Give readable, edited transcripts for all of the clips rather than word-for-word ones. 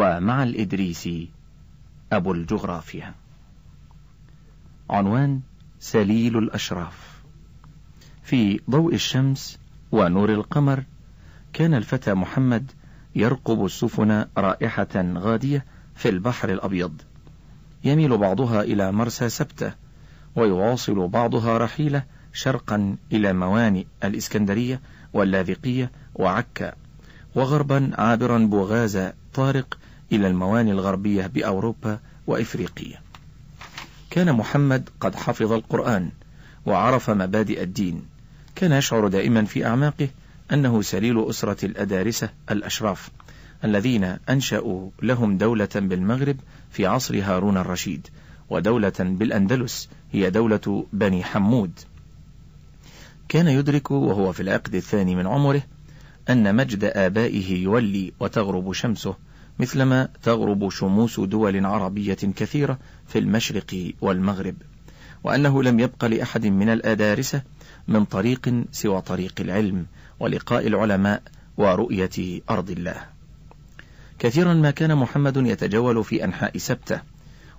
ومع الإدريسي أبو الجغرافيا. عنوان: سليل الأشراف. في ضوء الشمس ونور القمر كان الفتى محمد يرقب السفن رائحة غادية في البحر الأبيض، يميل بعضها إلى مرسى سبتة، ويواصل بعضها رحيله شرقا إلى موانئ الإسكندرية واللاذقية وعكا، وغربا عابرا بوغاز طارق إلى الموانئ الغربية بأوروبا وإفريقيا. كان محمد قد حفظ القرآن وعرف مبادئ الدين، كان يشعر دائما في أعماقه أنه سليل أسرة الأدارسة الأشراف الذين أنشأوا لهم دولة بالمغرب في عصر هارون الرشيد، ودولة بالأندلس هي دولة بني حمود. كان يدرك وهو في العقد الثاني من عمره أن مجد آبائه يولي وتغرب شمسه، مثلما تغرب شموس دول عربية كثيرة في المشرق والمغرب، وأنه لم يبق لأحد من الأدارسة من طريق سوى طريق العلم ولقاء العلماء ورؤية أرض الله. كثيرا ما كان محمد يتجول في أنحاء سبتة،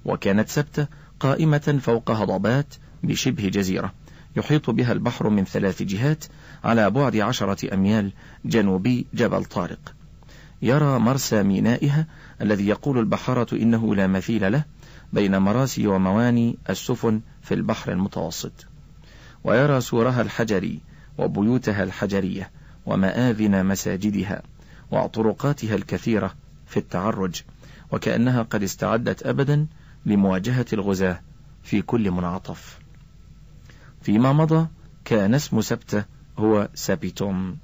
وكانت سبتة قائمة فوق هضبات بشبه جزيرة يحيط بها البحر من 3 جهات على بعد 10 أميال جنوبي جبل طارق. يرى مرسى مينائها الذي يقول البحارة إنه لا مثيل له بين مراسي ومواني السفن في البحر المتوسط، ويرى سورها الحجري وبيوتها الحجرية ومآذن مساجدها وطرقاتها الكثيرة في التعرج، وكأنها قد استعدت أبدا لمواجهة الغزاة في كل منعطف. فيما مضى كان اسم سبتة هو سابيتوم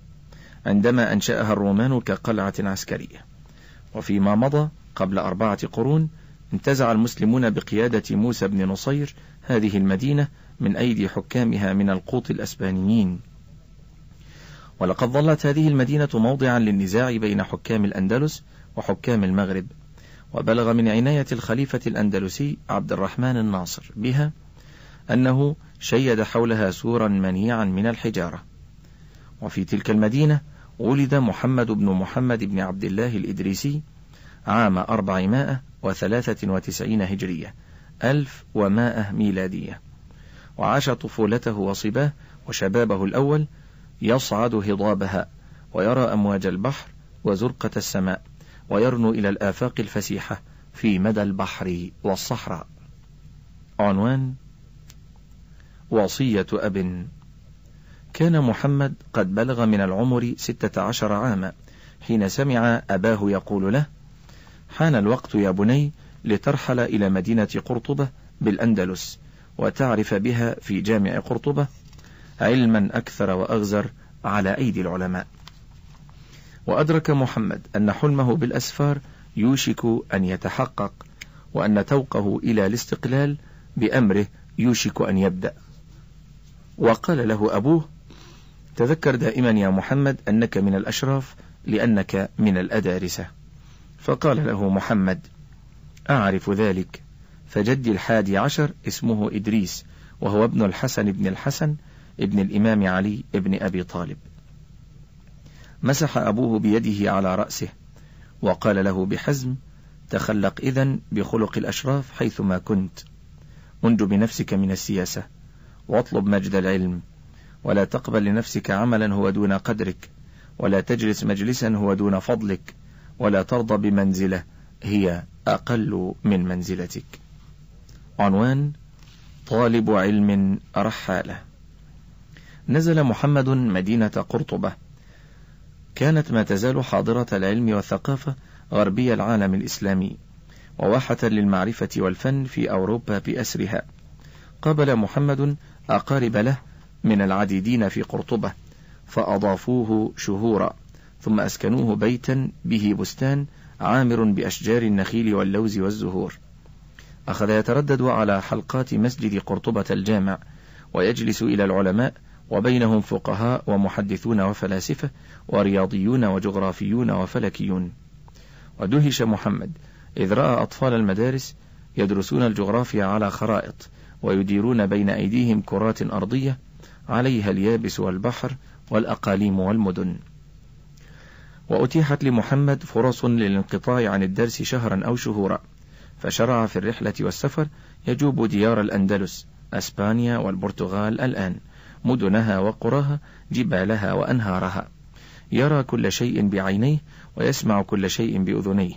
عندما أنشأها الرومان كقلعة عسكرية. وفيما مضى قبل 4 قرون انتزع المسلمون بقيادة موسى بن نصير هذه المدينة من أيدي حكامها من القوط الأسبانيين، ولقد ظلت هذه المدينة موضعا للنزاع بين حكام الأندلس وحكام المغرب، وبلغ من عناية الخليفة الأندلسي عبد الرحمن الناصر بها أنه شيد حولها سورا منيعا من الحجارة. وفي تلك المدينة ولد محمد بن محمد بن عبد الله الإدريسي عام 493 هجرية 1100 ميلادية، وعاش طفولته وصباه وشبابه الأول يصعد هضابها ويرى أمواج البحر وزرقة السماء، ويرنو إلى الآفاق الفسيحة في مدى البحر والصحراء. عنوان: وصية أب. كان محمد قد بلغ من العمر 16 عاما حين سمع أباه يقول له: حان الوقت يا بني لترحل إلى مدينة قرطبة بالأندلس وتعرف بها في جامع قرطبة علما أكثر وأغزر على أيدي العلماء. وأدرك محمد أن حلمه بالأسفار يوشك أن يتحقق، وأن توقه إلى الاستقلال بأمره يوشك أن يبدأ. وقال له أبوه: تذكر دائما يا محمد أنك من الأشراف لأنك من الأدارسة. فقال له محمد: أعرف ذلك، فجدي 11 اسمه إدريس، وهو ابن الحسن بن الحسن ابن الإمام علي ابن أبي طالب. مسح أبوه بيده على رأسه وقال له بحزم: تخلق إذن بخلق الأشراف حيثما كنت، انج بنفسك من السياسة، واطلب مجد العلم، ولا تقبل لنفسك عملا هو دون قدرك، ولا تجلس مجلسا هو دون فضلك، ولا ترضى بمنزلة هي أقل من منزلتك. عنوان: طالب علم رحالة. نزل محمد مدينة قرطبة، كانت ما تزال حاضرة العلم والثقافة غربي العالم الإسلامي، وواحة للمعرفة والفن في أوروبا بأسرها. قابل محمد أقارب له من العديدين في قرطبة، فأضافوه شهورا، ثم أسكنوه بيتا به بستان عامر بأشجار النخيل واللوز والزهور. أخذ يتردد على حلقات مسجد قرطبة الجامع، ويجلس إلى العلماء، وبينهم فقهاء ومحدثون وفلاسفة ورياضيون وجغرافيون وفلكيون. ودهش محمد إذ رأى أطفال المدارس يدرسون الجغرافيا على خرائط، ويديرون بين أيديهم كرات أرضية عليها اليابس والبحر والأقاليم والمدن. وأتيحت لمحمد فرص للانقطاع عن الدرس شهرا أو شهورا، فشرع في الرحلة والسفر يجوب ديار الأندلس، أسبانيا والبرتغال الآن، مدنها وقراها، جبالها وأنهارها، يرى كل شيء بعينيه ويسمع كل شيء بأذنيه.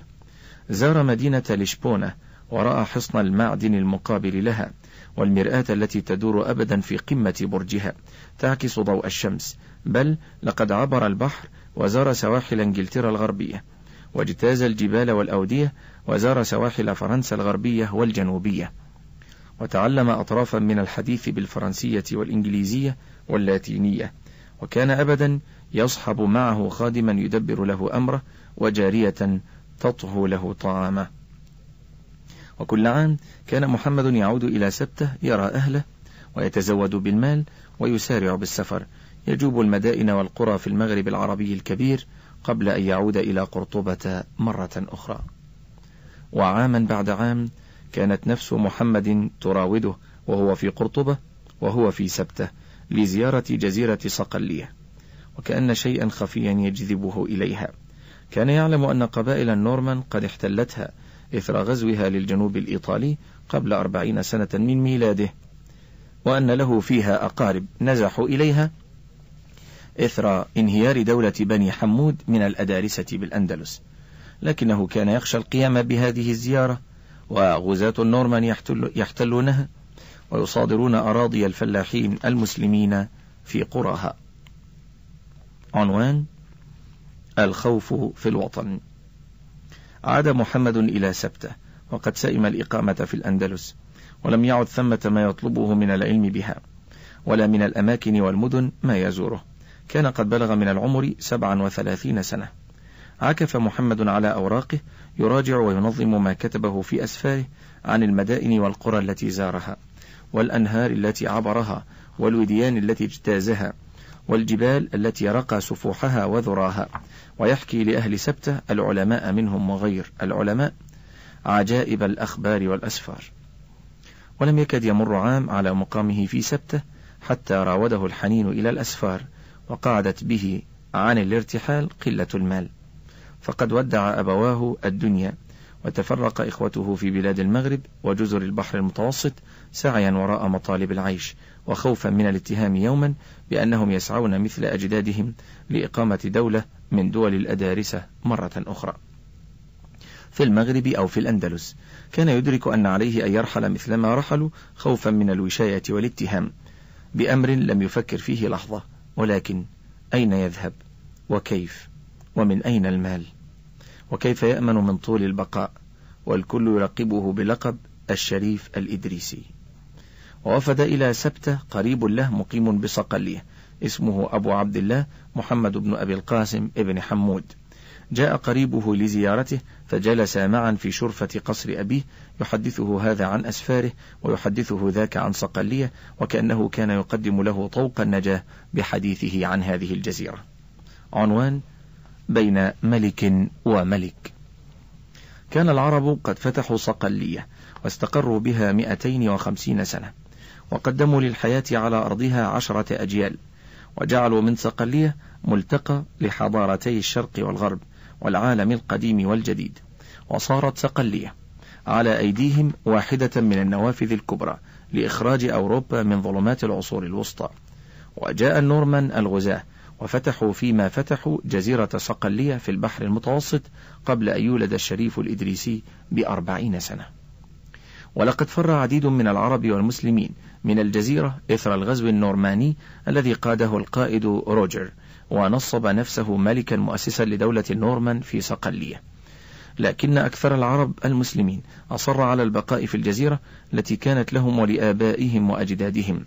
زار مدينة لشبونة ورأى حصن المعدن المقابل لها، والمرآة التي تدور أبدا في قمة برجها تعكس ضوء الشمس، بل لقد عبر البحر وزار سواحل إنجلترا الغربية، واجتاز الجبال والأودية وزار سواحل فرنسا الغربية والجنوبية، وتعلم أطرافا من الحديث بالفرنسية والإنجليزية واللاتينية، وكان أبدا يصحب معه خادما يدبر له أمره وجارية تطهو له طعامه. وكل عام كان محمد يعود إلى سبته يرى أهله ويتزود بالمال ويسارع بالسفر، يجوب المدائن والقرى في المغرب العربي الكبير قبل أن يعود إلى قرطبة مرة أخرى. وعاما بعد عام كانت نفس محمد تراوده وهو في قرطبة وهو في سبته لزيارة جزيرة صقلية، وكأن شيئا خفيا يجذبه إليها. كان يعلم أن قبائل النورمان قد احتلتها إثر غزوها للجنوب الإيطالي قبل 40 سنة من ميلاده، وأن له فيها أقارب نزحوا إليها إثر انهيار دولة بني حمود من الأدارسة بالأندلس، لكنه كان يخشى القيام بهذه الزيارة وغزاة النورمان يحتلونها ويصادرون أراضي الفلاحين المسلمين في قراها. عنوان: الخوف في الوطن. عاد محمد إلى سبته وقد سئم الإقامة في الأندلس، ولم يعد ثمة ما يطلبه من العلم بها ولا من الأماكن والمدن ما يزوره. كان قد بلغ من العمر 37 سنة. عكف محمد على أوراقه يراجع وينظم ما كتبه في أسفاره عن المدائن والقرى التي زارها، والأنهار التي عبرها، والوديان التي اجتازها، والجبال التي رقى سفوحها وذراها، ويحكي لأهل سبتة العلماء منهم وغير العلماء عجائب الأخبار والأسفار. ولم يكد يمر عام على مقامه في سبتة حتى راوده الحنين إلى الأسفار، وقعدت به عن الارتحال قلة المال، فقد ودع أبواه الدنيا، وتفرق إخوته في بلاد المغرب وجزر البحر المتوسط سعيا وراء مطالب العيش، وخوفا من الاتهام يوما بأنهم يسعون مثل أجدادهم لإقامة دولة من دول الأدارسة مرة أخرى في المغرب أو في الأندلس. كان يدرك أن عليه أن يرحل مثلما رحلوا خوفا من الوشاية والاتهام بأمر لم يفكر فيه لحظة، ولكن أين يذهب وكيف، ومن أين المال، وكيف يأمن من طول البقاء؟ والكل يلقبه بلقب الشريف الإدريسي. ووفد إلى سبتة قريب له مقيم بصقلية اسمه أبو عبد الله محمد بن أبي القاسم ابن حمود. جاء قريبه لزيارته فجلس معا في شرفة قصر أبيه، يحدثه هذا عن أسفاره ويحدثه ذاك عن صقلية، وكأنه كان يقدم له طوق النجاة بحديثه عن هذه الجزيرة. عنوان: بين ملك وملك. كان العرب قد فتحوا صقلية واستقروا بها 250 سنة، وقدموا للحياة على أرضها 10 أجيال، وجعلوا من صقلية ملتقى لحضارتي الشرق والغرب والعالم القديم والجديد، وصارت صقلية على أيديهم واحدة من النوافذ الكبرى لإخراج أوروبا من ظلمات العصور الوسطى. وجاء النورمان الغزاة وفتحوا فيما فتحوا جزيرة صقلية في البحر المتوسط قبل أن يولد الشريف الإدريسي 40 سنة. ولقد فر عديد من العرب والمسلمين من الجزيرة إثر الغزو النورماني الذي قاده القائد روجر، ونصب نفسه ملكا مؤسسا لدولة النورمان في صقلية، لكن أكثر العرب المسلمين أصر على البقاء في الجزيرة التي كانت لهم ولآبائهم وأجدادهم،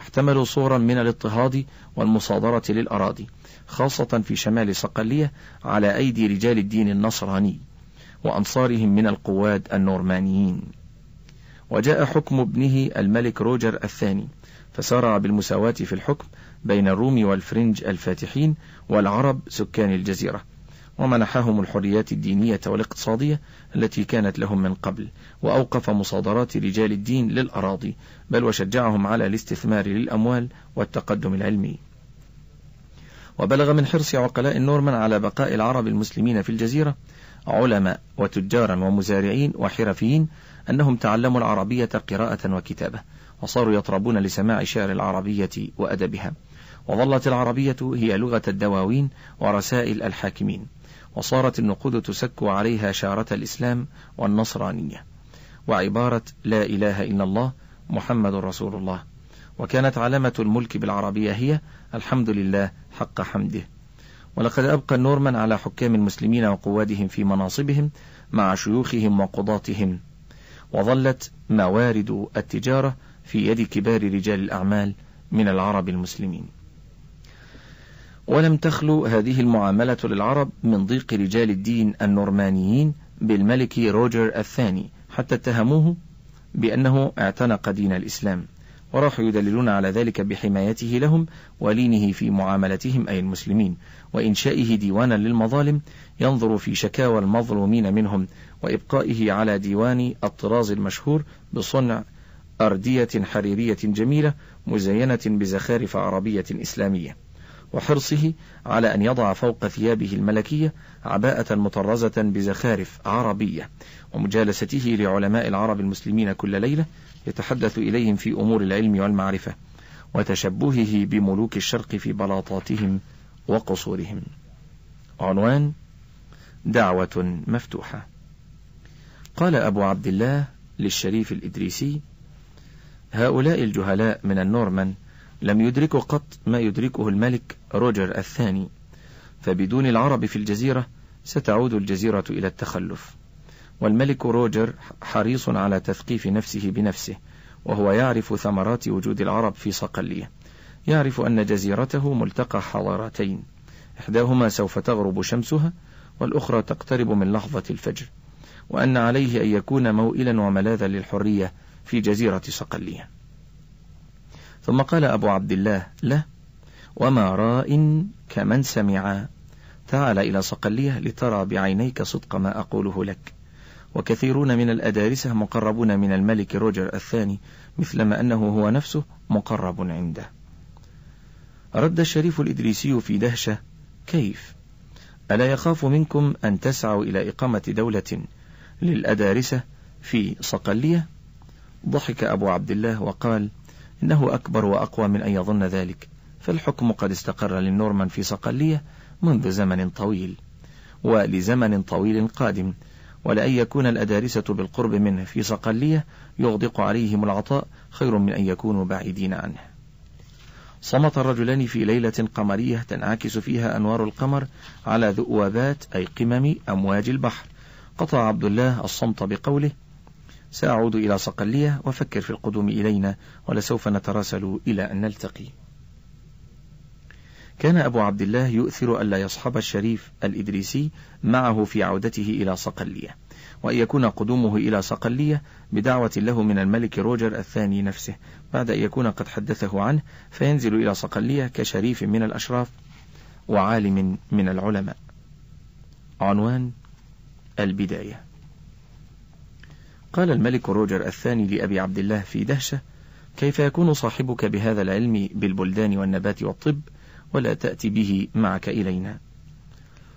احتملوا صورا من الاضطهاد والمصادرة للأراضي، خاصة في شمال صقلية على أيدي رجال الدين النصراني وأنصارهم من القواد النورمانيين. وجاء حكم ابنه الملك روجر الثاني، فسارع بالمساواة في الحكم بين الروم والفرنج الفاتحين والعرب سكان الجزيرة، ومنحهم الحريات الدينية والاقتصادية التي كانت لهم من قبل، وأوقف مصادرات رجال الدين للأراضي، بل وشجعهم على الاستثمار للأموال والتقدم العلمي. وبلغ من حرص عقلاء النورمان على بقاء العرب المسلمين في الجزيرة علماء وتجارا ومزارعين وحرفيين أنهم تعلموا العربية قراءة وكتابة، وصاروا يطربون لسماع شعر العربية وأدبها، وظلت العربية هي لغة الدواوين ورسائل الحاكمين، وصارت النقود تسك عليها شارة الإسلام والنصرانية وعبارة لا إله إلا الله محمد رسول الله، وكانت علامة الملك بالعربية هي الحمد لله حق حمده. ولقد أبقى النورمان على حكام المسلمين وقوادهم في مناصبهم مع شيوخهم وقضاتهم، وظلت موارد التجارة في يد كبار رجال الأعمال من العرب المسلمين. ولم تخلو هذه المعاملة للعرب من ضيق رجال الدين النورمانيين بالملك روجر الثاني، حتى اتهموه بأنه اعتنق دين الإسلام، وراحوا يدللون على ذلك بحمايته لهم ولينه في معاملتهم أي المسلمين، وإنشائه ديوانا للمظالم ينظر في شكاوى المظلومين منهم، وإبقائه على ديوان الطراز المشهور بصنع أردية حريرية جميلة مزينة بزخارف عربية إسلامية، وحرصه على أن يضع فوق ثيابه الملكية عباءة مطرزة بزخارف عربية، ومجالسته لعلماء العرب المسلمين كل ليلة يتحدث إليهم في أمور العلم والمعرفة، وتشبهه بملوك الشرق في بلاطاتهم وقصورهم. عنوان: دعوة مفتوحة. قال أبو عبد الله للشريف الإدريسي: هؤلاء الجهلاء من النورمان لم يدركوا قط ما يدركه الملك روجر الثاني، فبدون العرب في الجزيرة ستعود الجزيرة إلى التخلف، والملك روجر حريص على تثقيف نفسه بنفسه، وهو يعرف ثمرات وجود العرب في صقلية، يعرف أن جزيرته ملتقى حضارتين، إحداهما سوف تغرب شمسها والأخرى تقترب من لحظة الفجر، وأن عليه أن يكون موئلا وملاذا للحرية في جزيرة صقلية. ثم قال أبو عبد الله له: وما راء كمن سمع، تعال إلى صقلية لترى بعينيك صدق ما أقوله لك. وكثيرون من الأدارسة مقربون من الملك روجر الثاني، مثلما أنه هو نفسه مقرب عنده. رد الشريف الإدريسي في دهشة: كيف؟ ألا يخاف منكم أن تسعوا إلى إقامة دولة للأدارسة في صقلية؟ ضحك أبو عبد الله وقال: إنه أكبر وأقوى من أن يظن ذلك، فالحكم قد استقر للنورمان في صقلية منذ زمن طويل ولزمن طويل قادم، ولأن يكون الأدارسة بالقرب منه في صقلية يغدق عليهم العطاء خير من أن يكونوا بعيدين عنه. صمت الرجلان في ليلة قمرية تنعكس فيها أنوار القمر على ذؤابات أي قمم أمواج البحر. قطع عبد الله الصمت بقوله: سأعود إلى صقلية وفكر في القدوم إلينا، ولسوف نتراسل إلى أن نلتقي. كان أبو عبد الله يؤثر ألا يصحب الشريف الإدريسي معه في عودته إلى صقلية، وأن يكون قدومه إلى صقلية بدعوة له من الملك روجر الثاني نفسه، بعد أن يكون قد حدثه عنه، فينزل إلى صقلية كشريف من الأشراف وعالم من العلماء. عنوان: البداية. قال الملك روجر الثاني لأبي عبد الله في دهشة: كيف يكون صاحبك بهذا العلم بالبلدان والنبات والطب ولا تأتي به معك إلينا؟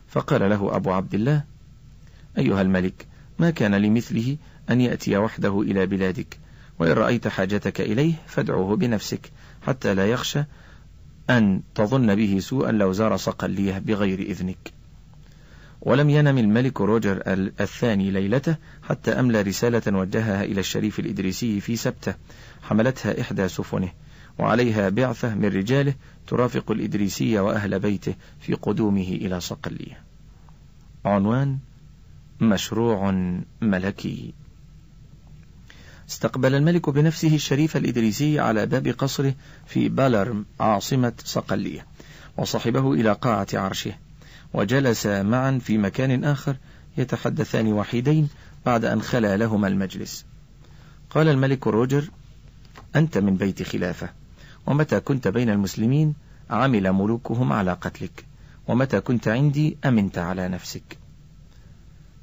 فقال له أبو عبد الله: أيها الملك، ما كان لمثله أن يأتي وحده إلى بلادك، وإن رأيت حاجتك إليه فادعوه بنفسك، حتى لا يخشى أن تظن به سوءا لو زار صقلية بغير إذنك. ولم ينم الملك روجر الثاني ليلته حتى أملى رسالة وجهها إلى الشريف الإدريسي في سبتة، حملتها إحدى سفنه، وعليها بعثة من رجاله ترافق الإدريسي وأهل بيته في قدومه إلى صقلية. عنوان: مشروع ملكي. استقبل الملك بنفسه الشريف الإدريسي على باب قصره في بالرم عاصمة صقلية، وصحبه إلى قاعة عرشه، وجلس معا في مكان آخر يتحدثان وحيدين بعد أن خلا لهما المجلس. قال الملك روجر: أنت من بيت خلافة، ومتى كنت بين المسلمين عمل ملوكهم على قتلك، ومتى كنت عندي أمنت على نفسك.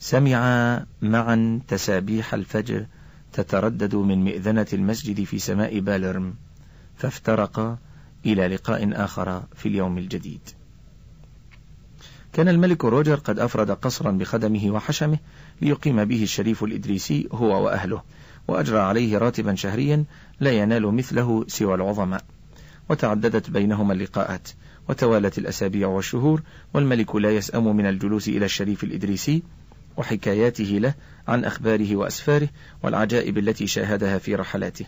سمعا معا تسابيح الفجر تتردد من مئذنة المسجد في سماء بالرم، فافترقا إلى لقاء آخر في اليوم الجديد. كان الملك روجر قد أفرد قصرا بخدمه وحشمه ليقيم به الشريف الإدريسي هو وأهله، وأجرى عليه راتبا شهريا لا ينال مثله سوى العظماء. وتعددت بينهما اللقاءات، وتوالت الأسابيع والشهور، والملك لا يسأم من الجلوس إلى الشريف الإدريسي وحكاياته له عن أخباره وأسفاره والعجائب التي شاهدها في رحلاته.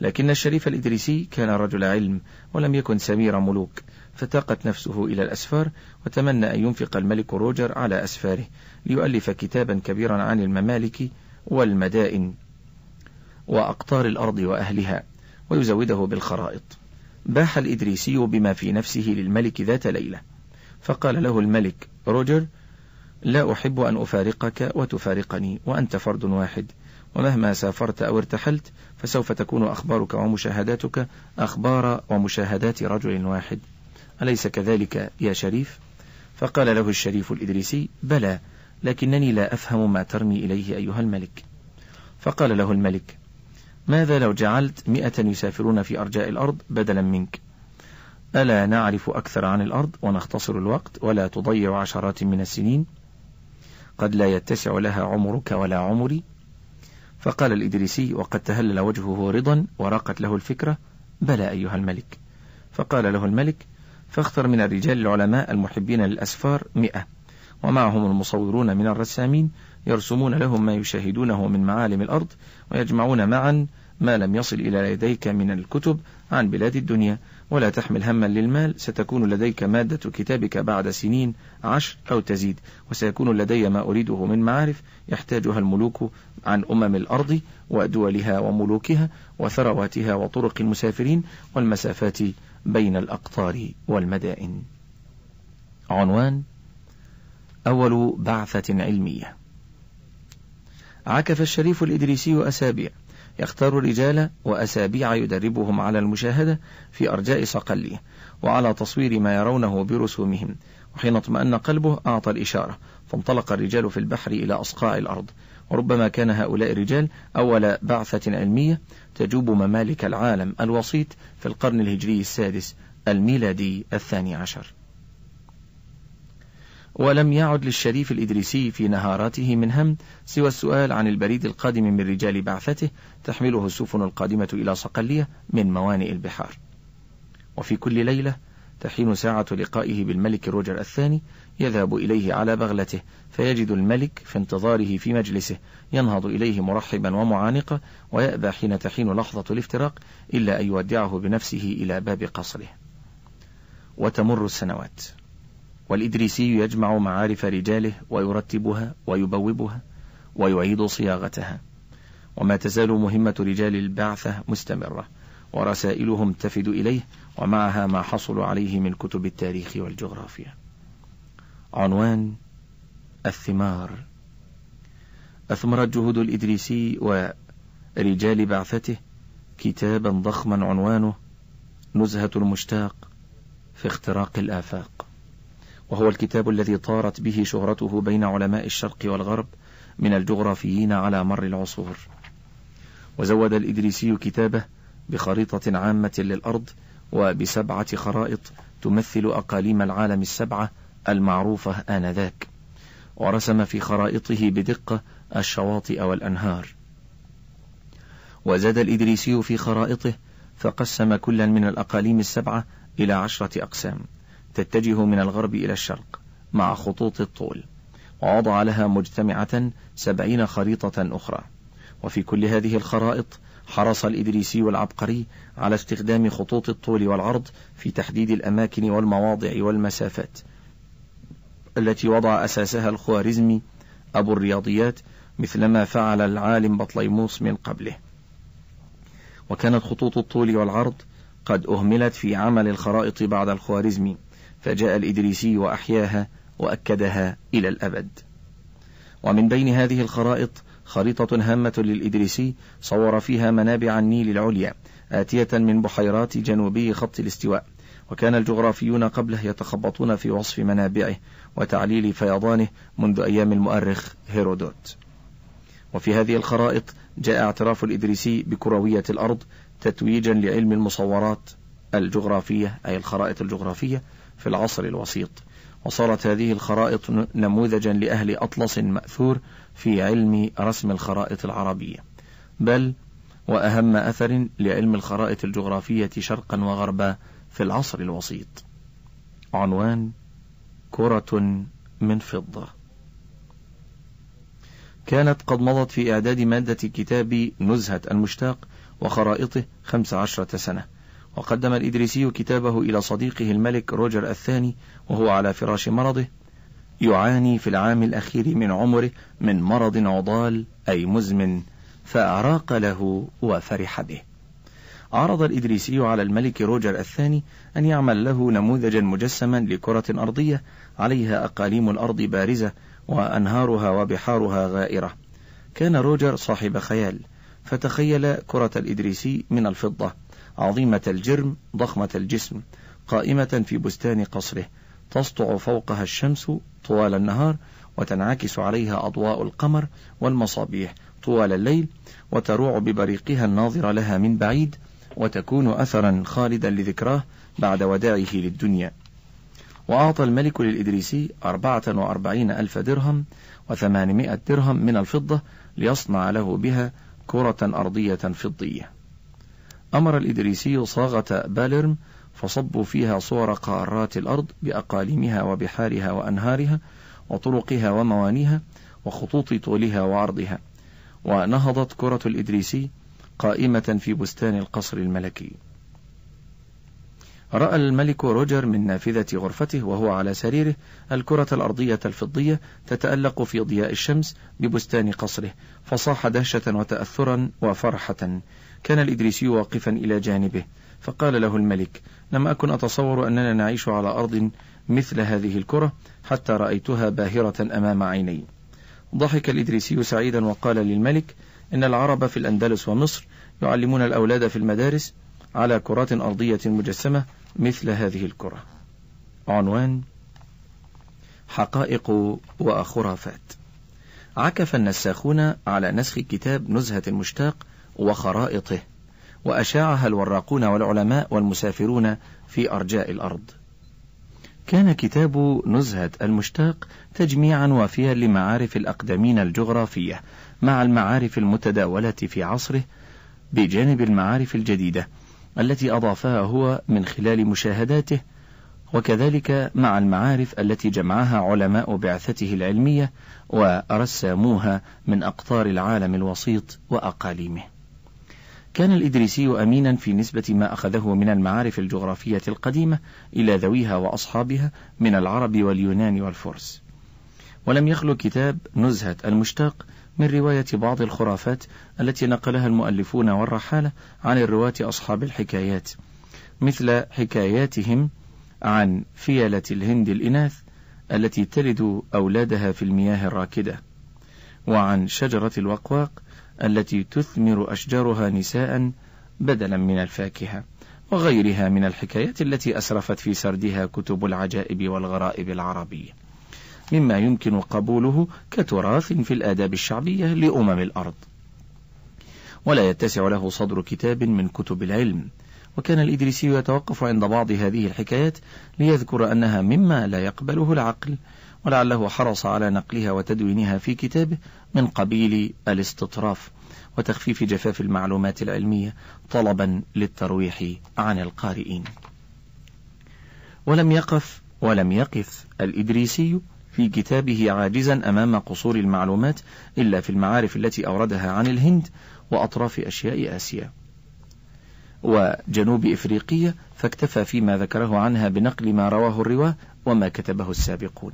لكن الشريف الإدريسي كان رجل علم ولم يكن سمير ملوك، فتاقت نفسه إلى الأسفار، وتمنى أن ينفق الملك روجر على أسفاره ليؤلف كتابا كبيرا عن الممالك والمدائن وأقطار الأرض وأهلها، ويزوده بالخرائط. باح الإدريسي بما في نفسه للملك ذات ليلة، فقال له الملك روجر: لا أحب أن أفارقك وتفارقني، وأنت فرد واحد، ومهما سافرت أو ارتحلت فسوف تكون أخبارك ومشاهداتك أخبار ومشاهدات رجل واحد، أليس كذلك يا شريف؟ فقال له الشريف الإدريسي: بلى، لكنني لا أفهم ما ترمي إليه أيها الملك. فقال له الملك: ماذا لو جعلت 100 يسافرون في أرجاء الأرض بدلا منك؟ ألا نعرف أكثر عن الأرض ونختصر الوقت، ولا تضيع عشرات من السنين قد لا يتسع لها عمرك ولا عمري؟ فقال الإدريسي وقد تهلل وجهه رضا وراقت له الفكرة: بلى أيها الملك. فقال له الملك: فاختر من الرجال العلماء المحبين للأسفار 100، ومعهم المصورون من الرسامين يرسمون لهم ما يشاهدونه من معالم الأرض، ويجمعون معا ما لم يصل إلى يديك من الكتب عن بلاد الدنيا، ولا تحمل هما للمال، ستكون لديك مادة كتابك بعد سنين 10 أو تزيد، وسيكون لدي ما أريده من معارف يحتاجها الملوك عن أمم الأرض ودولها وملوكها وثرواتها وطرق المسافرين والمسافات بين الأقطار والمدائن. عنوان: أول بعثة علمية. عكف الشريف الإدريسي أسابيع يختار رجال وأسابيع يدربهم على المشاهدة في أرجاء صقلية وعلى تصوير ما يرونه برسومهم، وحين اطمأن قلبه أعطى الإشارة، فانطلق الرجال في البحر إلى أصقاع الأرض. وربما كان هؤلاء الرجال أول بعثة علمية تجوب ممالك العالم الوسيط في القرن الهجري السادس الميلادي 12. ولم يعد للشريف الإدريسي في نهاراته من هم سوى السؤال عن البريد القادم من رجال بعثته تحمله السفن القادمة إلى صقلية من موانئ البحار. وفي كل ليلة تحين ساعة لقائه بالملك روجر الثاني، يذهب إليه على بغلته، فيجد الملك في انتظاره في مجلسه، ينهض إليه مرحبا ومعانقة، ويأبى حين تحين لحظة الافتراق إلا أن يودعه بنفسه إلى باب قصره. وتمر السنوات، والإدريسي يجمع معارف رجاله ويرتبها ويبوبها ويعيد صياغتها، وما تزال مهمة رجال البعثة مستمرة، ورسائلهم تفد إليه، ومعها ما حصلوا عليه من كتب التاريخ والجغرافيا. عنوان: الثمار. أثمرت جهود الإدريسي ورجال بعثته كتابا ضخما عنوانه: نزهة المشتاق في اختراق الآفاق، وهو الكتاب الذي طارت به شهرته بين علماء الشرق والغرب من الجغرافيين على مر العصور. وزود الإدريسي كتابه بخريطة عامة للأرض وب7 خرائط تمثل أقاليم العالم ال7 المعروفة آنذاك، ورسم في خرائطه بدقة الشواطئ والأنهار. وزاد الإدريسي في خرائطه فقسم كلا من الأقاليم ال7 إلى 10 أقسام تتجه من الغرب إلى الشرق مع خطوط الطول، ووضع لها مجتمعة 70 خريطة أخرى. وفي كل هذه الخرائط حرص الإدريسي العبقري على استخدام خطوط الطول والعرض في تحديد الأماكن والمواضع والمسافات التي وضع أساسها الخوارزمي أبو الرياضيات، مثلما فعل العالم بطليموس من قبله. وكانت خطوط الطول والعرض قد أهملت في عمل الخرائط بعد الخوارزمي، فجاء الإدريسي وأحياها وأكدها إلى الأبد. ومن بين هذه الخرائط خريطة هامة للإدريسي صور فيها منابع النيل العليا آتية من بحيرات جنوبي خط الاستواء، وكان الجغرافيون قبله يتخبطون في وصف منابعه وتعليل فيضانه منذ أيام المؤرخ هيرودوت. وفي هذه الخرائط جاء اعتراف الإدريسي بكروية الأرض تتويجا لعلم المصورات الجغرافية، أي الخرائط الجغرافية في العصر الوسيط، وصارت هذه الخرائط نموذجا لأهل أطلس مأثور في علم رسم الخرائط العربية، بل وأهم أثر لعلم الخرائط الجغرافية شرقا وغربا في العصر الوسيط. عنوان: كرة من فضة. كانت قد مضت في إعداد مادة كتاب نزهة المشتاق وخرائطه 15 سنة، وقدم الإدريسي كتابه إلى صديقه الملك روجر الثاني وهو على فراش مرضه، يعاني في العام الأخير من عمره من مرض عضال أي مزمن، فأعراق له وفرح به. عرض الإدريسي على الملك روجر الثاني أن يعمل له نموذجا مجسما لكرة أرضية عليها أقاليم الأرض بارزة وأنهارها وبحارها غائرة. كان روجر صاحب خيال، فتخيل كرة الإدريسي من الفضة عظيمة الجرم ضخمة الجسم قائمة في بستان قصره، تسطع فوقها الشمس طوال النهار وتنعكس عليها أضواء القمر والمصابيح طوال الليل، وتروع ببريقها الناظر لها من بعيد، وتكون أثرا خالدا لذكراه بعد وداعه للدنيا. وأعطى الملك للإدريسي 44,000 درهم و800 درهم من الفضة ليصنع له بها كرة أرضية فضية. أمر الإدريسي صاغة بالرم فصبوا فيها صور قارات الأرض بأقاليمها وبحارها وأنهارها وطرقها وموانيها وخطوط طولها وعرضها، ونهضت كرة الإدريسي قائمة في بستان القصر الملكي. رأى الملك روجر من نافذة غرفته وهو على سريره الكرة الأرضية الفضية تتألق في ضياء الشمس ببستان قصره، فصاح دهشة وتأثرا وفرحة. كان الإدريسي واقفا إلى جانبه، فقال له الملك: لم أكن أتصور أننا نعيش على أرض مثل هذه الكرة حتى رأيتها باهرة أمام عيني. ضحك الإدريسي سعيدا وقال للملك: إن العرب في الأندلس ومصر يعلمون الأولاد في المدارس على كرات أرضية مجسمة مثل هذه الكرة. عنوان: حقائق وخرافات. عكف النساخون على نسخ كتاب نزهة المشتاق وخرائطه، وأشاعها الوراقون والعلماء والمسافرون في أرجاء الأرض. كان كتاب نزهة المشتاق تجميعا وافيا لمعارف الأقدمين الجغرافية مع المعارف المتداولة في عصره، بجانب المعارف الجديدة التي أضافها هو من خلال مشاهداته، وكذلك مع المعارف التي جمعها علماء بعثته العلمية ورسموها من أقطار العالم الوسيط وأقاليمه. كان الإدريسي أمينا في نسبة ما أخذه من المعارف الجغرافية القديمة إلى ذويها وأصحابها من العرب واليونان والفرس. ولم يخلو كتاب نزهة المشتاق من رواية بعض الخرافات التي نقلها المؤلفون والرحالة عن الرواة أصحاب الحكايات، مثل حكاياتهم عن فيلة الهند الإناث التي تلد أولادها في المياه الراكدة، وعن شجرة الوقواق التي تثمر أشجارها نساء بدلا من الفاكهة، وغيرها من الحكايات التي أسرفت في سردها كتب العجائب والغرائب العربية مما يمكن قبوله كتراث في الآداب الشعبية لأمم الأرض، ولا يتسع له صدر كتاب من كتب العلم. وكان الإدريسي يتوقف عند بعض هذه الحكايات ليذكر أنها مما لا يقبله العقل، ولعله حرص على نقلها وتدوينها في كتابه من قبيل الاستطراف وتخفيف جفاف المعلومات العلمية طلبا للترويح عن القارئين. ولم يقف الإدريسي في كتابه عاجزا أمام قصور المعلومات إلا في المعارف التي أوردها عن الهند وأطراف أشياء آسيا وجنوب إفريقيا، فاكتفى فيما ذكره عنها بنقل ما رواه الرواة وما كتبه السابقون.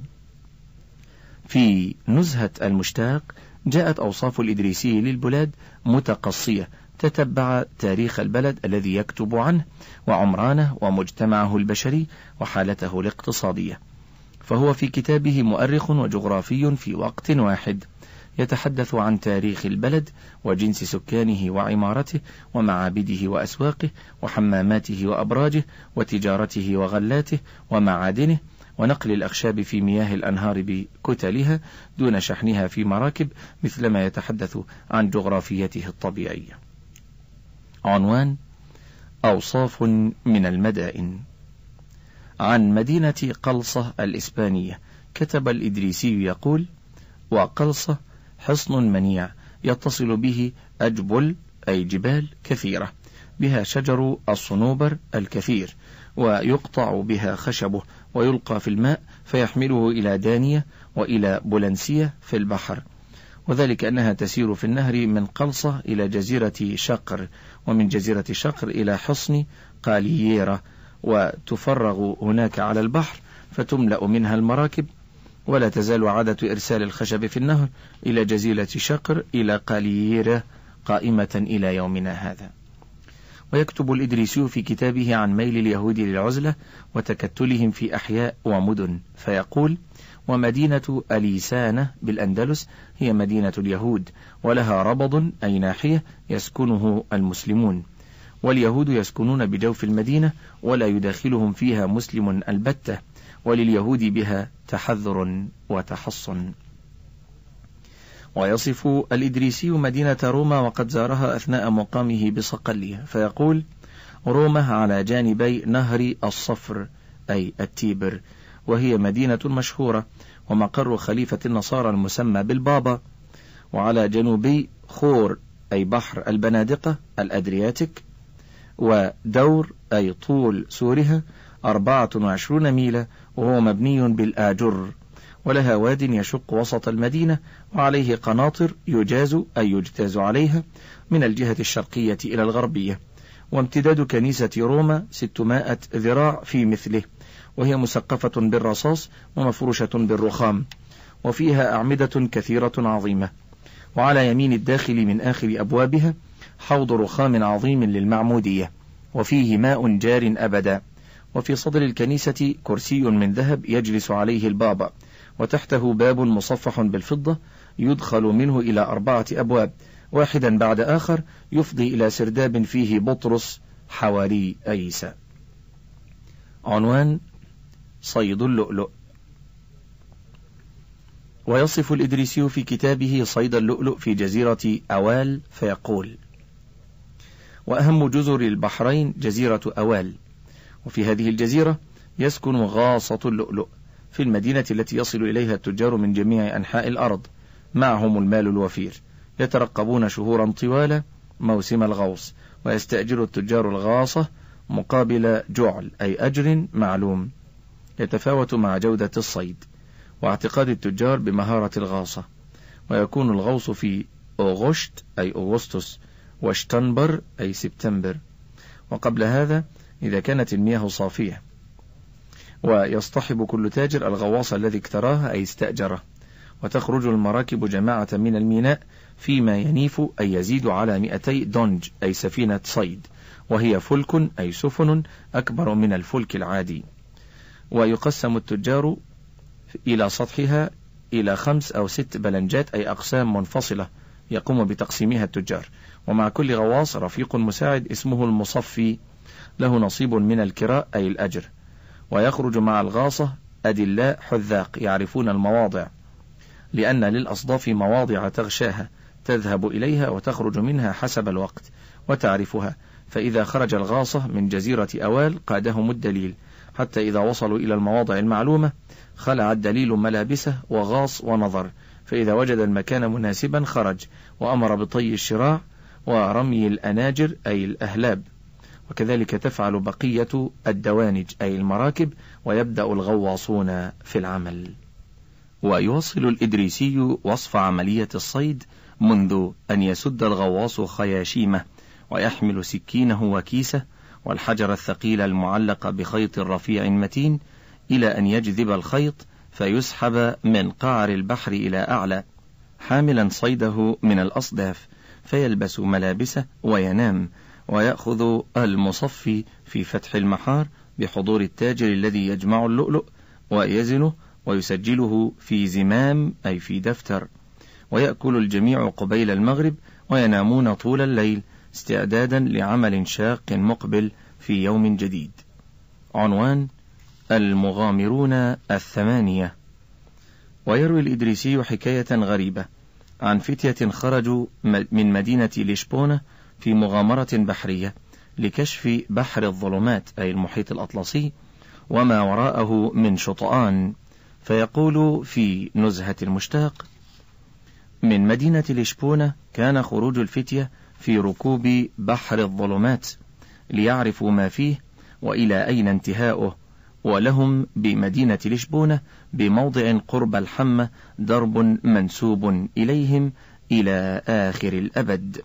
في نزهة المشتاق جاءت أوصاف الإدريسي للبلاد متقصية، تتبع تاريخ البلد الذي يكتب عنه وعمرانه ومجتمعه البشري وحالته الاقتصادية، فهو في كتابه مؤرخ وجغرافي في وقت واحد، يتحدث عن تاريخ البلد وجنس سكانه وعمارته ومعابده وأسواقه وحماماته وأبراجه وتجارته وغلاته ومعادنه، ونقل الأخشاب في مياه الأنهار بكتلها دون شحنها في مراكب، مثلما يتحدث عن جغرافيته الطبيعية. عنوان: أوصاف من المدائن. عن مدينة قلصة الإسبانية. كتب الإدريسي يقول: وقلصة حصن منيع يتصل به أجبل أي جبال كثيرة، بها شجر الصنوبر الكثير، ويقطع بها خشبه ويلقى في الماء فيحمله إلى دانية وإلى بولنسية في البحر، وذلك أنها تسير في النهر من قلصة إلى جزيرة شقر، ومن جزيرة شقر إلى حصن قالييرة، وتفرغ هناك على البحر فتملأ منها المراكب، ولا تزال عادة إرسال الخشب في النهر إلى جزيرة شقر إلى قالييرة قائمة إلى يومنا هذا. ويكتب الإدريسي في كتابه عن ميل اليهود للعزلة وتكتلهم في أحياء ومدن، فيقول: ومدينة أليسانة بالأندلس هي مدينة اليهود، ولها ربض أي ناحية يسكنه المسلمون، واليهود يسكنون بجوف المدينة ولا يداخلهم فيها مسلم البتة، ولليهود بها تحذر وتحصن. ويصف الإدريسي مدينة روما وقد زارها أثناء مقامه بصقلية، فيقول: روما على جانبي نهر الصفر أي التيبر، وهي مدينة مشهورة ومقر خليفة النصارى المسمى بالبابا، وعلى جنوبي خور أي بحر البنادقة الأدرياتيك، ودور أي طول سورها 24 ميلا، وهو مبني بالآجر، ولها واد يشق وسط المدينة وعليه قناطر يجاز أي يجتاز عليها من الجهة الشرقية إلى الغربية، وامتداد كنيسة روما 600 ذراع في مثله، وهي مسقفة بالرصاص ومفروشة بالرخام، وفيها أعمدة كثيرة عظيمة، وعلى يمين الداخل من آخر أبوابها حوض رخام عظيم للمعمودية، وفيه ماء جار أبدا، وفي صدر الكنيسة كرسي من ذهب يجلس عليه البابا، وتحته باب مصفح بالفضة يدخل منه إلى 4 أبواب، واحدا بعد آخر يفضي إلى سرداب فيه بطرس حواري عيسى. عنوان: صيد اللؤلؤ. ويصف الإدريسي في كتابه صيد اللؤلؤ في جزيرة أوال، فيقول: وأهم جزر البحرين جزيرة أوال، وفي هذه الجزيرة يسكن غاصة اللؤلؤ في المدينة التي يصل إليها التجار من جميع أنحاء الأرض، معهم المال الوفير، يترقبون شهورا طوال موسم الغوص، ويستأجر التجار الغاصة مقابل جعل أي أجر معلوم يتفاوت مع جودة الصيد واعتقاد التجار بمهارة الغاصة، ويكون الغوص في أغشت أي أغسطس، واشتنبر أي سبتمبر، وقبل هذا إذا كانت المياه صافية، ويصطحب كل تاجر الغواص الذي اكتراه أي استأجره، وتخرج المراكب جماعة من الميناء فيما ينيف أي يزيد على 200 دونج أي سفينة صيد، وهي فلك أي سفن أكبر من الفلك العادي، ويقسم التجار إلى سطحها إلى 5 أو 6 بلنجات أي أقسام منفصلة يقوم بتقسيمها التجار، ومع كل غواص رفيق مساعد اسمه المصفي له نصيب من الكراء أي الأجر، ويخرج مع الغاصة أدلاء حذاق يعرفون المواضع، لأن للأصداف مواضع تغشاها تذهب إليها وتخرج منها حسب الوقت وتعرفها، فإذا خرج الغاصة من جزيرة أوال قادهم الدليل، حتى إذا وصلوا إلى المواضع المعلومة خلع الدليل ملابسه وغاص ونظر، فإذا وجد المكان مناسبا خرج، وأمر بطي الشراع ورمي الأناجر أي الأهلاب، وكذلك تفعل بقية الدوانج أي المراكب، ويبدأ الغواصون في العمل. ويواصل الإدريسي وصف عملية الصيد منذ أن يسد الغواص خياشيمه ويحمل سكينه وكيسه والحجر الثقيل المعلق بخيط رفيع متين إلى أن يجذب الخيط فيسحب من قعر البحر إلى أعلى حاملا صيده من الأصداف، فيلبس ملابسه وينام، ويأخذ المصفي في فتح المحار بحضور التاجر الذي يجمع اللؤلؤ ويزنه ويسجله في زمام أي في دفتر، ويأكل الجميع قبيل المغرب وينامون طول الليل استعدادا لعمل شاق مقبل في يوم جديد. عنوان: المغامرون 8. ويروي الإدريسي حكاية غريبة عن فتية خرجوا من مدينة لشبونة في مغامرة بحرية لكشف بحر الظلمات أي المحيط الأطلسي، وما وراءه من شطآن، فيقول في نزهة المشتاق: من مدينة لشبونة كان خروج الفتية في ركوب بحر الظلمات ليعرفوا ما فيه وإلى أين انتهاؤه، ولهم بمدينة لشبونة بموضع قرب الحمة درب منسوب إليهم إلى آخر الأبد،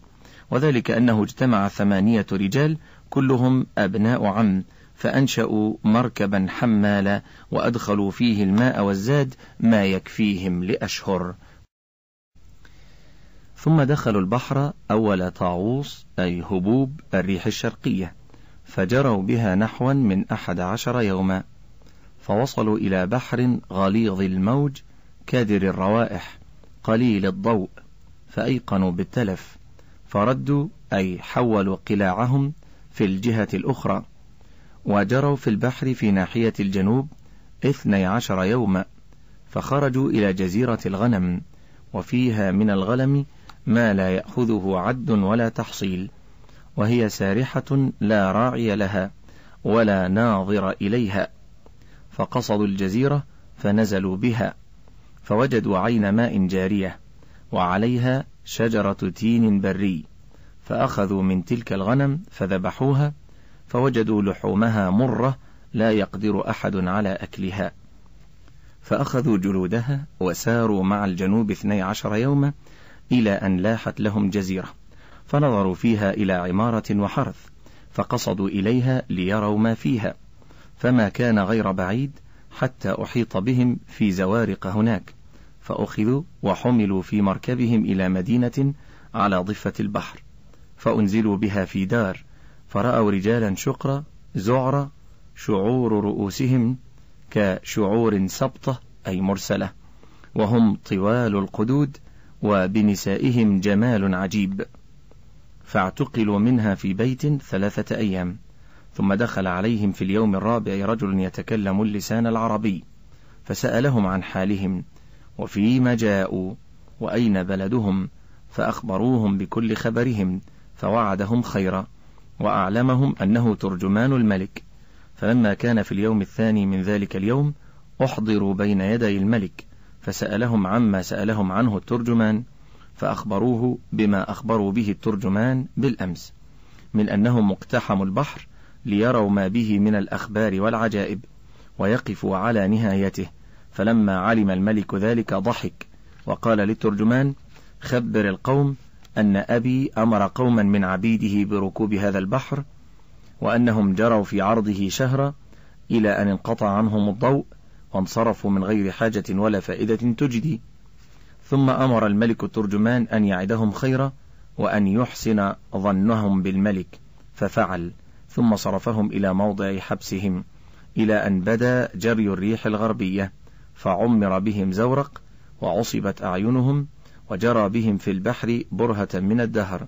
وذلك أنه اجتمع 8 رجال كلهم أبناء عم، فأنشأوا مركبا حمالا وأدخلوا فيه الماء والزاد ما يكفيهم لأشهر، ثم دخلوا البحر أول طاعوس أي هبوب الريح الشرقية، فجروا بها نحوا من 11 يوما، فوصلوا إلى بحر غليظ الموج كادر الروائح قليل الضوء، فأيقنوا بالتلف، فردوا أي حولوا قلاعهم في الجهة الأخرى، وجروا في البحر في ناحية الجنوب 12 يوما، فخرجوا إلى جزيرة الغنم، وفيها من الغنم ما لا يأخذه عد ولا تحصيل، وهي سارحة لا راعي لها ولا ناظر إليها، فقصدوا الجزيرة فنزلوا بها، فوجدوا عين ماء جارية وعليها شجرة تين بري، فأخذوا من تلك الغنم فذبحوها، فوجدوا لحومها مرة لا يقدر أحد على أكلها، فأخذوا جلودها وساروا مع الجنوب 12 يوما إلى أن لاحت لهم جزيرة، فنظروا فيها إلى عمارة وحرث، فقصدوا إليها ليروا ما فيها، فما كان غير بعيد حتى أحيط بهم في زوارق هناك، فأخذوا وحملوا في مركبهم إلى مدينة على ضفة البحر، فأنزلوا بها في دار، فرأوا رجالا شقرا زعرا، شعور رؤوسهم كشعور سبطة أي مرسلة، وهم طوال القدود، وبنسائهم جمال عجيب، فاعتقلوا منها في بيت 3 أيام، ثم دخل عليهم في اليوم 4 رجل يتكلم اللسان العربي، فسألهم عن حالهم وفيما جاءوا وأين بلدهم، فأخبروهم بكل خبرهم، فوعدهم خيرا، وأعلمهم أنه ترجمان الملك، فلما كان في اليوم 2 من ذلك اليوم أحضروا بين يدي الملك، فسألهم عما سألهم عنه الترجمان، فأخبروه بما أخبروا به الترجمان بالأمس، من أنهم اقتحموا البحر ليروا ما به من الأخبار والعجائب ويقفوا على نهايته، فلما علم الملك ذلك ضحك، وقال للترجمان: خبر القوم أن أبي أمر قوما من عبيده بركوب هذا البحر، وأنهم جروا في عرضه شهرا إلى أن انقطع عنهم الضوء وانصرفوا من غير حاجة ولا فائدة تجدي، ثم أمر الملك الترجمان أن يعدهم خيرا وأن يحسن ظنهم بالملك، ففعل، ثم صرفهم إلى موضع حبسهم إلى أن بدا جري الريح الغربية، فعمر بهم زورق وعصبت أعينهم، وجرى بهم في البحر برهة من الدهر.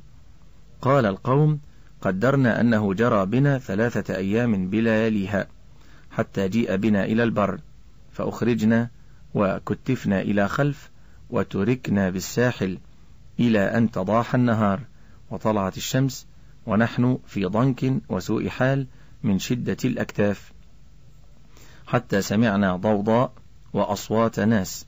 قال القوم: قدرنا أنه جرى بنا 3 أيام بلياليها حتى جيء بنا إلى البر، فأخرجنا وكتفنا إلى خلف وتركنا بالساحل إلى أن تضاح النهار وطلعت الشمس، ونحن في ضنك وسوء حال من شدة الأكتاف، حتى سمعنا ضوضاء وأصوات ناس،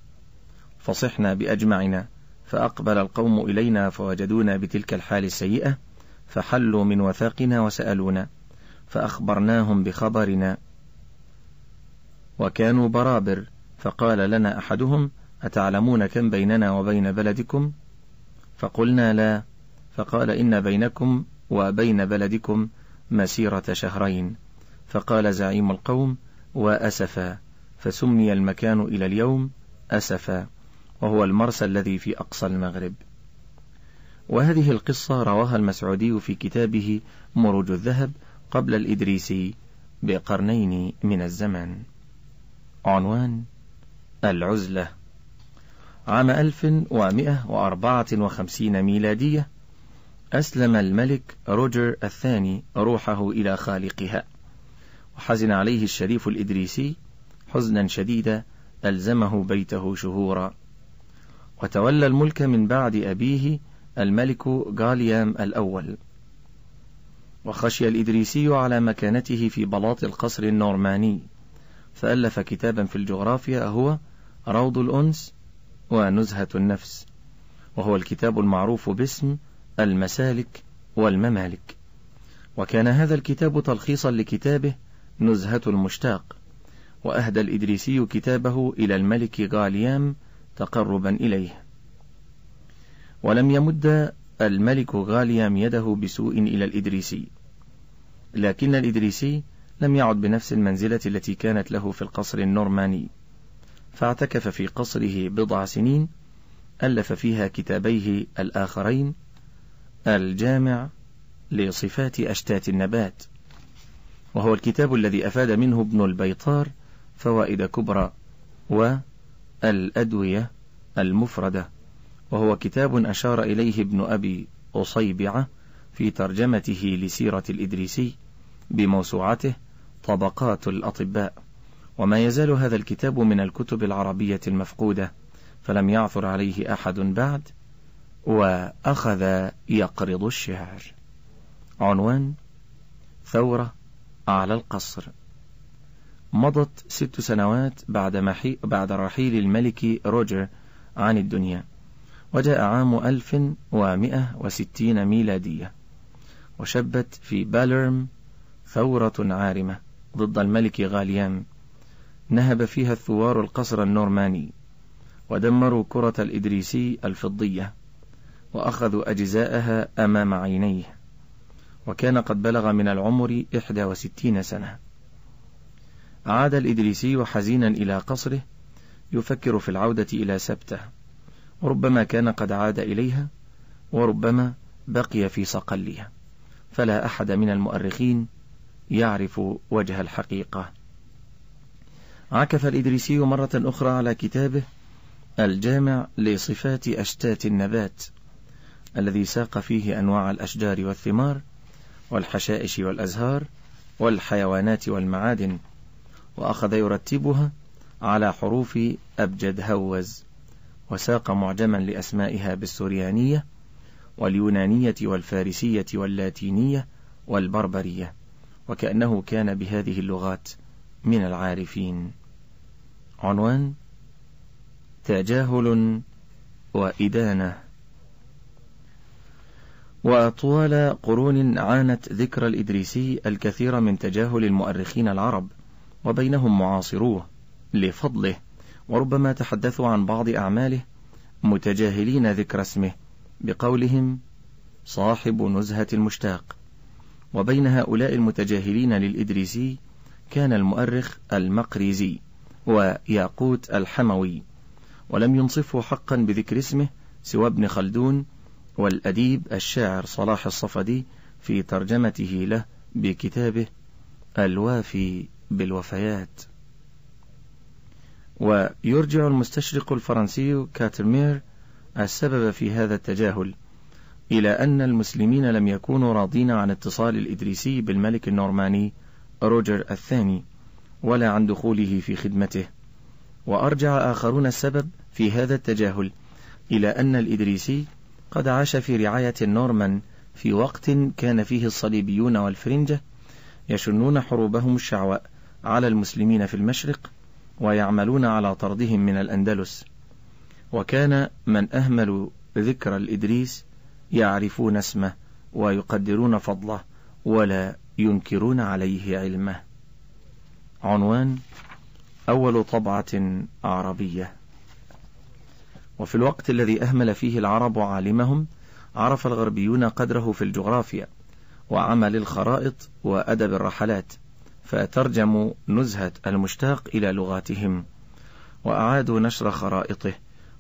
فصحنا بأجمعنا، فأقبل القوم إلينا فوجدونا بتلك الحال السيئة، فحلوا من وثاقنا وسألونا، فأخبرناهم بخبرنا، وكانوا برابر، فقال لنا أحدهم: أتعلمون كم بيننا وبين بلدكم؟ فقلنا: لا، فقال: إن بينكم وبين بلدكم مسيرة شهرين. فقال زعيم القوم: وأسفا، فسمي المكان إلى اليوم أسفا، وهو المرسى الذي في أقصى المغرب. وهذه القصة رواها المسعودي في كتابه مروج الذهب قبل الإدريسي بقرنين من الزمان. عنوان: العزلة. عام 1154 ميلادية أسلم الملك روجر الثاني روحه إلى خالقها، وحزن عليه الشريف الإدريسي حزنا شديدا ألزمه بيته شهورا، وتولى الملك من بعد أبيه الملك غاليام الأول، وخشي الإدريسي على مكانته في بلاط القصر النورماني، فألف كتابا في الجغرافيا هو روض الأنس ونزهة النفس، وهو الكتاب المعروف باسم المسالك والممالك. وكان هذا الكتاب تلخيصا لكتابه نزهة المشتاق، وأهدى الإدريسي كتابه إلى الملك غاليام تقربا إليه، ولم يمد الملك غاليام يده بسوء إلى الإدريسي، لكن الإدريسي لم يعد بنفس المنزلة التي كانت له في القصر النورماني، فاعتكف في قصره بضع سنين ألف فيها كتابيه الآخرين الجامع لصفات أشتات النبات، وهو الكتاب الذي أفاد منه ابن البيطار فوائد كبرى، والأدوية المفردة، وهو كتاب أشار إليه ابن أبي أصيبعة في ترجمته لسيرة الإدريسي بموسوعته طبقات الأطباء. وما يزال هذا الكتاب من الكتب العربية المفقودة، فلم يعثر عليه أحد بعد، وأخذ يقرض الشعر. عنوان: ثورة على القصر. مضت 6 سنوات بعد رحيل الملك روجر عن الدنيا، وجاء عام 1160 ميلادية، وشبت في باليرم ثورة عارمة ضد الملك غاليام، نهب فيها الثوار القصر النورماني، ودمروا كرة الإدريسي الفضية، وأخذوا أجزاءها أمام عينيه، وكان قد بلغ من العمر 61 سنة. عاد الإدريسي حزينا إلى قصره، يفكر في العودة إلى سبته، وربما كان قد عاد إليها، وربما بقي في صقلها، فلا أحد من المؤرخين يعرف وجه الحقيقة. عكف الإدريسي مرة أخرى على كتابه الجامع لصفات أشتات النبات، الذي ساق فيه أنواع الأشجار والثمار والحشائش والأزهار والحيوانات والمعادن، وأخذ يرتبها على حروف أبجد هوز، وساق معجما لأسمائها بالسوريانية واليونانية والفارسية واللاتينية والبربرية، وكأنه كان بهذه اللغات من العارفين. عنوان: تجاهل وإدانة. وطوال قرون عانت ذكرى الإدريسي الكثير من تجاهل المؤرخين العرب، وبينهم معاصروه لفضله، وربما تحدثوا عن بعض أعماله متجاهلين ذكر اسمه بقولهم صاحب نزهة المشتاق. وبين هؤلاء المتجاهلين للإدريسي كان المؤرخ المقريزي وياقوت الحموي، ولم ينصفه حقا بذكر اسمه سوى ابن خلدون والأديب الشاعر صلاح الصفدي في ترجمته له بكتابه الوافي بالوفيات. ويرجع المستشرق الفرنسي كاترمير السبب في هذا التجاهل إلى أن المسلمين لم يكونوا راضين عن اتصال الإدريسي بالملك النورماني روجر الثاني، ولا عن دخوله في خدمته. وأرجع آخرون السبب في هذا التجاهل إلى أن الإدريسي قد عاش في رعاية النورمان في وقت كان فيه الصليبيون والفرنجة يشنون حروبهم الشعواء على المسلمين في المشرق، ويعملون على طردهم من الأندلس، وكان من أهمل ذكر الإدريس يعرفون اسمه ويقدرون فضله ولا ينكرون عليه علمه. عنوان: أول طبعة عربية. وفي الوقت الذي أهمل فيه العرب عالمهم، عرف الغربيون قدره في الجغرافيا وعمل الخرائط وأدب الرحلات، فترجموا نزهة المشتاق إلى لغاتهم، وأعادوا نشر خرائطه،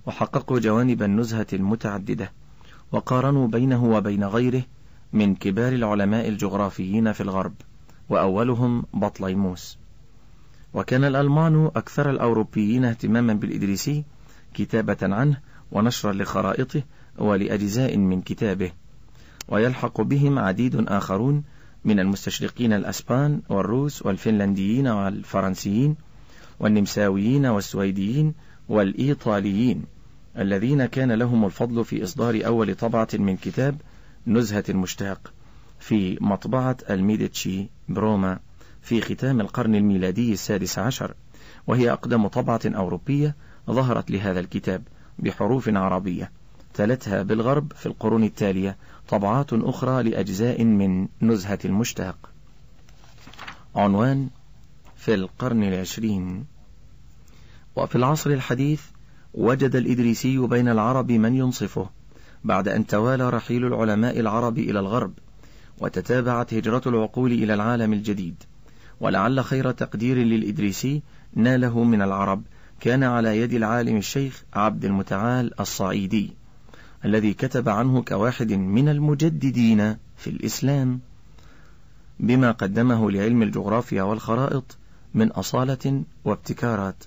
وحققوا جوانب النزهة المتعددة، وقارنوا بينه وبين غيره من كبار العلماء الجغرافيين في الغرب، وأولهم بطليموس. وكان الألمان أكثر الأوروبيين اهتماما بالإدريسي كتابة عنه ونشرا لخرائطه ولأجزاء من كتابه، ويلحق بهم عديد آخرون من المستشرقين الأسبان والروس والفنلنديين والفرنسيين والنمساويين والسويديين والإيطاليين، الذين كان لهم الفضل في إصدار أول طبعة من كتاب نزهة المشتاق في مطبعة الميديتشي بروما في ختام القرن الميلادي 16، وهي أقدم طبعة أوروبية ظهرت لهذا الكتاب بحروف عربية تلتها بالغرب في القرون التالية طبعات أخرى لأجزاء من نزهة المشتاق. عنوان: في القرن العشرين. وفي العصر الحديث وجد الإدريسي بين العرب من ينصفه بعد أن توالى رحيل العلماء العرب إلى الغرب وتتابعت هجرة العقول إلى العالم الجديد، ولعل خير تقدير للإدريسي ناله من العرب كان على يد العالم الشيخ عبد المتعال الصعيدي الذي كتب عنه كواحد من المجددين في الإسلام بما قدمه لعلم الجغرافيا والخرائط من أصالة وابتكارات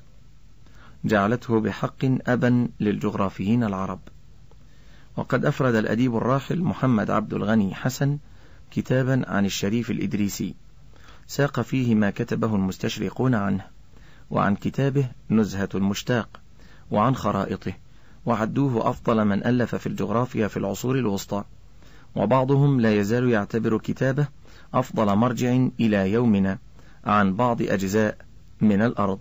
جعلته بحق أبا للجغرافيين العرب. وقد أفرد الأديب الراحل محمد عبد الغني حسن كتابا عن الشريف الإدريسي ساق فيه ما كتبه المستشرقون عنه وعن كتابه نزهة المشتاق وعن خرائطه، وعدوه أفضل من ألف في الجغرافيا في العصور الوسطى، وبعضهم لا يزال يعتبر كتابه أفضل مرجع إلى يومنا عن بعض أجزاء من الأرض،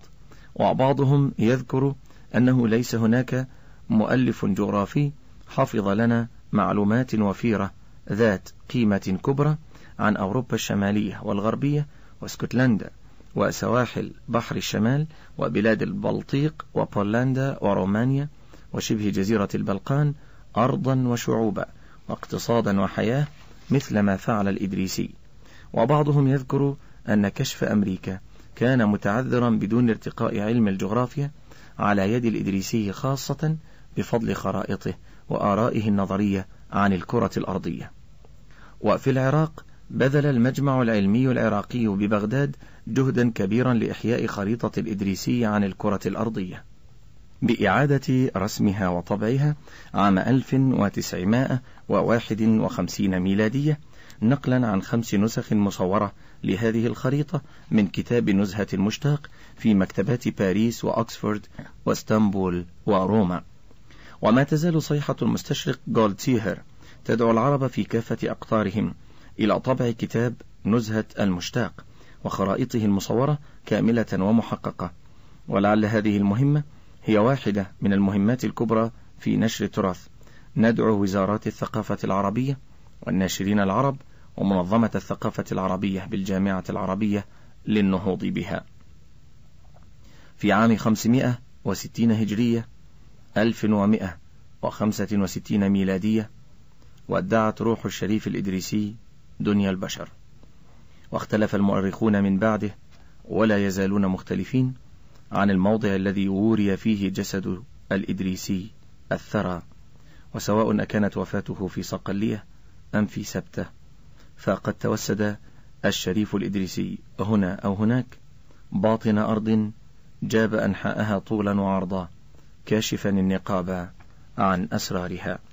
وبعضهم يذكر أنه ليس هناك مؤلف جغرافي حفظ لنا معلومات وفيرة ذات قيمة كبرى عن أوروبا الشمالية والغربية واسكتلندا وسواحل بحر الشمال وبلاد البلطيق وبولندا ورومانيا وشبه جزيرة البلقان أرضا وشعوبا واقتصادا وحياة مثل ما فعل الإدريسي. وبعضهم يذكر أن كشف أمريكا كان متعذرا بدون ارتقاء علم الجغرافيا على يد الإدريسي خاصة بفضل خرائطه وآرائه النظرية عن الكرة الأرضية. وفي العراق بذل المجمع العلمي العراقي ببغداد جهدا كبيرا لإحياء خريطة الإدريسي عن الكرة الأرضية بإعادة رسمها وطبعها عام 1951 ميلادية نقلا عن 5 نسخ مصورة لهذه الخريطة من كتاب نزهة المشتاق في مكتبات باريس وأكسفورد واسطنبول وروما. وما تزال صيحة المستشرق جولتسيهر تدعو العرب في كافة أقطارهم إلى طبع كتاب نزهة المشتاق وخرائطه المصورة كاملة ومحققة، ولعل هذه المهمة هي واحدة من المهمات الكبرى في نشر التراث. ندعو وزارات الثقافة العربية والناشرين العرب ومنظمة الثقافة العربية بالجامعة العربية للنهوض بها. في عام 560 هجرية 1165 ميلادية وادعت روح الشريف الإدريسي دنيا البشر، واختلف المؤرخون من بعده ولا يزالون مختلفين عن الموضع الذي وري فيه جسد الإدريسي الثرى، وسواء أكانت وفاته في صقلية أم في سبتة، فقد توسد الشريف الإدريسي هنا أو هناك باطن أرض جاب أنحاءها طولا وعرضا كاشفا النقاب عن أسرارها.